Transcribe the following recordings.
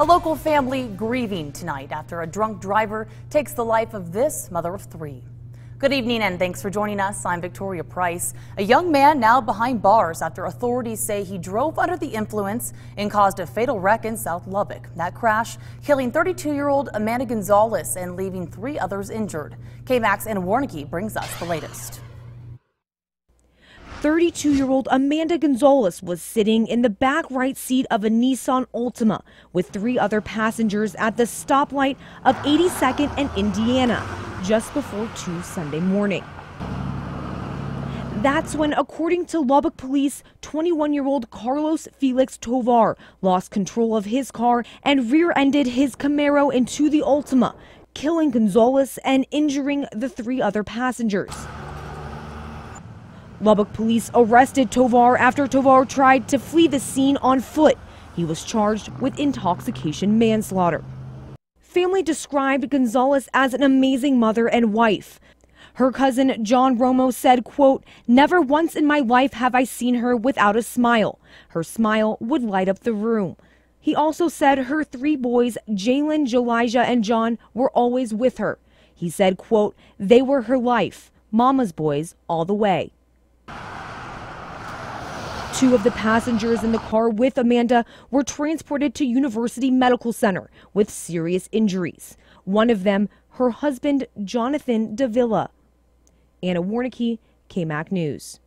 A local family grieving tonight after a drunk driver takes the life of this mother of three. Good evening and thanks for joining us. I'm Victoria Price. A young man now behind bars after authorities say he drove under the influence and caused a fatal wreck in South Lubbock. That crash killing 32-year-old Amanda Gonzalez and leaving three others injured. KMAX and Warnicke brings us the latest. 32-year-old Amanda Gonzalez was sitting in the back right seat of a Nissan Altima with three other passengers at the stoplight of 82nd and Indiana just before 2 Sunday morning. That's when, according to Lubbock police, 21-year-old Carlos Felix Tovar lost control of his car and rear-ended his Camaro into the Altima, killing Gonzalez and injuring the three other passengers. Lubbock police arrested Tovar after Tovar tried to flee the scene on foot. He was charged with intoxication manslaughter. Family described Gonzalez as an amazing mother and wife. Her cousin John Romo said, quote, "Never once in my life have I seen her without a smile. Her smile would light up the room." He also said her three boys, Jalen, Jelijah, and John, were always with her. He said, quote, "They were her life, mama's boys all the way." Two of the passengers in the car with Amanda were transported to University Medical Center with serious injuries. One of them, her husband, Jonathan Davila. Anna Warnicke, KMAC News.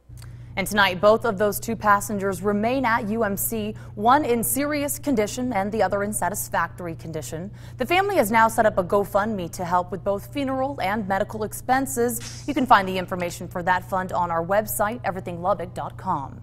And tonight, both of those two passengers remain at UMC, one in serious condition and the other in satisfactory condition. The family has now set up a GoFundMe to help with both funeral and medical expenses. You can find the information for that fund on our website, everythinglubbock.com.